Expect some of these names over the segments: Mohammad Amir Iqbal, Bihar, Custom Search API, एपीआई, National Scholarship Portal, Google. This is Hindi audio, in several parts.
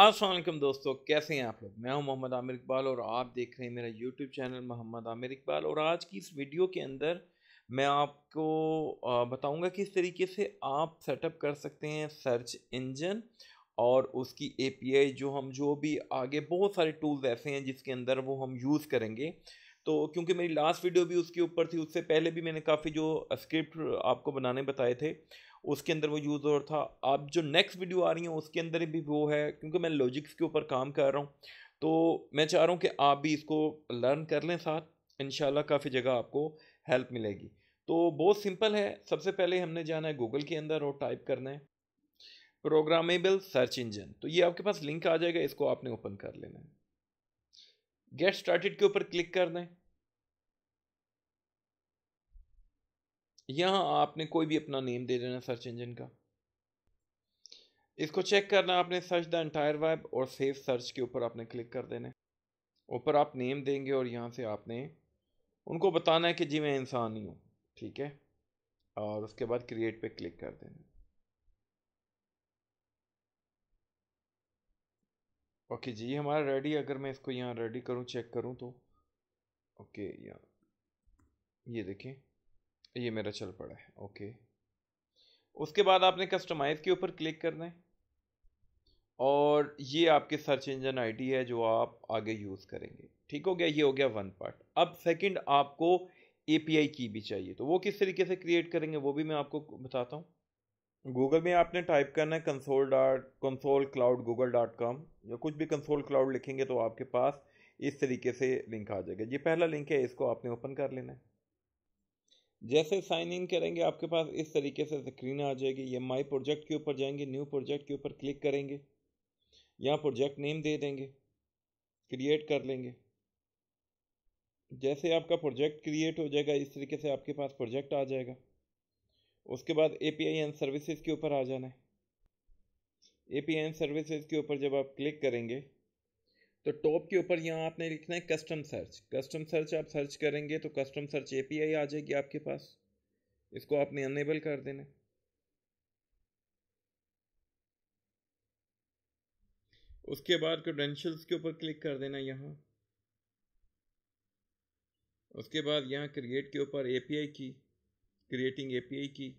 अस्सलाम वालेकुम दोस्तों, कैसे हैं आप लोग। मैं हूं मोहम्मद आमिर इकबाल और आप देख रहे हैं मेरा यूट्यूब चैनल मोहम्मद आमिर इकबाल। और आज की इस वीडियो के अंदर मैं आपको बताऊंगा किस तरीके से आप सेटअप कर सकते हैं सर्च इंजन और उसकी एपीआई। जो भी आगे बहुत सारे टूल्स ऐसे हैं जिसके अंदर वो हम यूज़ करेंगे। तो क्योंकि मेरी लास्ट वीडियो भी उसके ऊपर थी, उससे पहले भी मैंने काफ़ी जो स्क्रिप्ट आपको बनाने बताए थे उसके अंदर वो यूज़ हो रहा था। अब जो नेक्स्ट वीडियो आ रही है उसके अंदर भी वो है, क्योंकि मैं लॉजिक्स के ऊपर काम कर रहा हूँ। तो मैं चाह रहा हूँ कि आप भी इसको लर्न कर लें साथ, इंशाल्लाह काफ़ी जगह आपको हेल्प मिलेगी। तो बहुत सिंपल है, सबसे पहले हमने जाना है गूगल के अंदर और टाइप करना है प्रोग्रामेबल सर्च इंजन। तो ये आपके पास लिंक आ जाएगा, इसको आपने ओपन कर लेना है। गेट स्टार्टेड के ऊपर क्लिक करना है। यहाँ आपने कोई भी अपना नेम दे देना सर्च इंजन का। इसको चेक करना आपने, सर्च द एंटायर वेब और सेव सर्च के ऊपर आपने क्लिक कर देना है। ऊपर आप नेम देंगे और यहाँ से आपने उनको बताना है कि जी मैं इंसान ही हूँ, ठीक है। और उसके बाद क्रिएट पे क्लिक कर देना। ओके जी, हमारा रेडी। अगर मैं इसको यहाँ रेडी करूँ, चेक करूँ तो ओके, यहाँ ये देखें ये मेरा चल पड़ा है। ओके, उसके बाद आपने कस्टमाइज़ के ऊपर क्लिक करना है और ये आपके सर्च इंजन आईडी है जो आप आगे यूज़ करेंगे। ठीक हो गया, ये हो गया वन पार्ट। अब सेकंड आपको एपीआई की भी चाहिए, तो वो किस तरीके से क्रिएट करेंगे वो भी मैं आपको बताता हूँ। गूगल में आपने टाइप करना है console.cloud.google.com या कुछ भी कंसोल क्लाउड लिखेंगे तो आपके पास इस तरीके से लिंक आ जाएगा। ये पहला लिंक है, इसको आपने ओपन कर लेना है। जैसे साइन इन करेंगे आपके पास इस तरीके से स्क्रीन आ जाएगी। ये माई प्रोजेक्ट के ऊपर जाएंगे, न्यू प्रोजेक्ट के ऊपर क्लिक करेंगे, यहाँ प्रोजेक्ट नेम दे देंगे, क्रिएट कर लेंगे। जैसे आपका प्रोजेक्ट क्रिएट हो जाएगा इस तरीके से आपके पास प्रोजेक्ट आ जाएगा। उसके बाद एपीआई एंड सर्विसेज के ऊपर आ जाना है। एपीआई एंड सर्विसेज के ऊपर जब आप क्लिक करेंगे तो टॉप के ऊपर यहाँ आपने लिखना है कस्टम सर्च। कस्टम सर्च आप सर्च करेंगे तो कस्टम सर्च एपीआई आ जाएगी आपके पास, इसको आपने अनेबल कर देना। उसके बाद क्रेडेंशियल्स के ऊपर क्लिक कर देना यहाँ। उसके बाद यहाँ क्रिएट के ऊपर एपीआई की, क्रिएटिंग एपीआई की,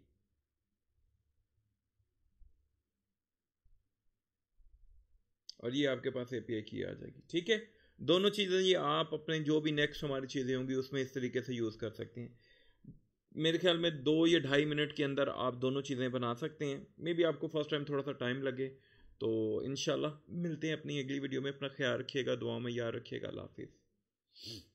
और ये आपके पास एपीआई की आ जाएगी। ठीक है, दोनों चीज़ें ये आप अपने जो भी नेक्स्ट हमारी चीज़ें होंगी उसमें इस तरीके से यूज़ कर सकते हैं। मेरे ख्याल में 2 या 2.5 मिनट के अंदर आप दोनों चीज़ें बना सकते हैं। मे बी आपको फर्स्ट टाइम थोड़ा सा टाइम लगे। तो इंशाल्लाह मिलते हैं अपनी अगली वीडियो में। अपना ख्याल रखिएगा, दुआ में याद रखिएगा। अल्लाह हाफिज़।